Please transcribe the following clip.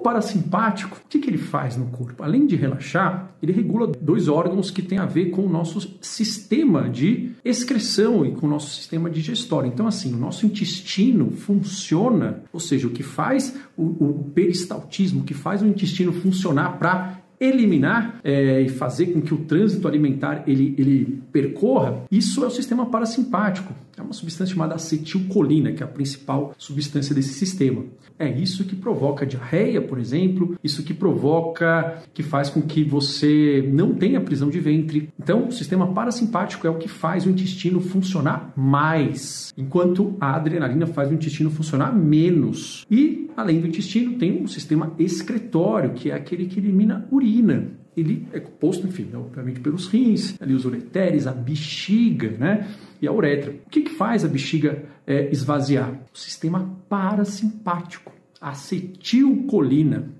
parasimpático, o que ele faz no corpo? Além de relaxar, ele regula dois órgãos que têm a ver com o nosso sistema de excreção e com o nosso sistema digestório. Então, assim, o nosso intestino funciona, ou seja, o que faz o peristaltismo, o que faz o intestino funcionar para eliminar e fazer com que o trânsito alimentar ele percorra, isso é o sistema parasimpático. É uma substância chamada acetilcolina, que é a principal substância desse sistema. É isso que provoca diarreia, por exemplo, isso que provoca, que faz com que você não tenha prisão de ventre. Então, o sistema parasimpático é o que faz o intestino funcionar mais, enquanto a adrenalina faz o intestino funcionar menos. E, além do intestino, tem um sistema excretório, que é aquele que elimina urina. Ele é composto, enfim, obviamente pelos rins, ali os ureteres, a bexiga, né? E a uretra. O que faz a bexiga esvaziar? O sistema parasimpático, acetilcolina.